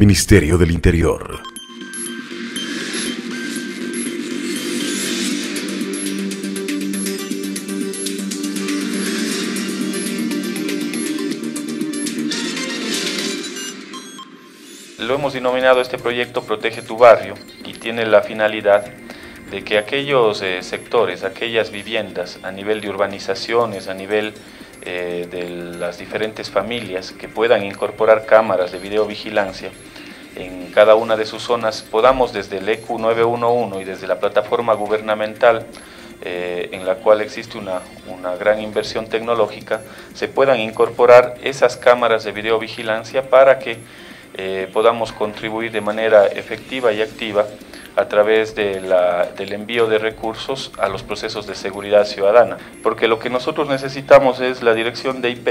Ministerio del Interior. Lo hemos denominado este proyecto Protege tu Barrio y tiene la finalidad de que aquellos sectores, aquellas viviendas a nivel de urbanizaciones, a nivel de las diferentes familias que puedan incorporar cámaras de videovigilancia en cada una de sus zonas, podamos desde el ECU 911 y desde la plataforma gubernamental en la cual existe una gran inversión tecnológica, se puedan incorporar esas cámaras de videovigilancia para que podamos contribuir de manera efectiva y activa a través de del envío de recursos a los procesos de seguridad ciudadana, porque lo que nosotros necesitamos es la dirección de IP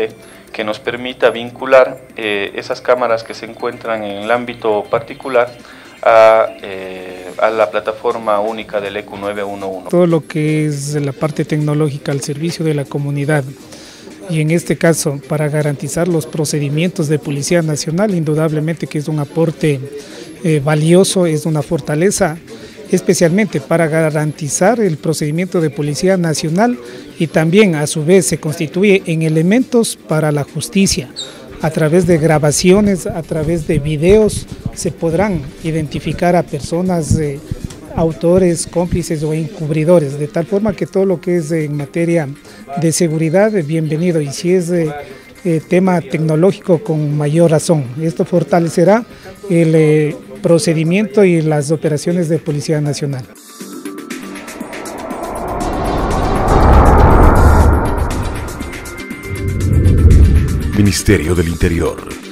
que nos permita vincular esas cámaras que se encuentran en el ámbito particular a la plataforma única del ECU 911. Todo lo que es la parte tecnológica al servicio de la comunidad, y en este caso para garantizar los procedimientos de Policía Nacional, indudablemente que es un aporte valioso, es una fortaleza, especialmente para garantizar el procedimiento de Policía Nacional, y también a su vez se constituye en elementos para la justicia. A través de grabaciones, a través de videos, se podrán identificar a personas, autores, cómplices o encubridores, de tal forma que todo lo que es en materia de seguridad, bienvenido, y si es tema tecnológico, con mayor razón. Esto fortalecerá el procedimiento y las operaciones de Policía Nacional. Ministerio del Interior.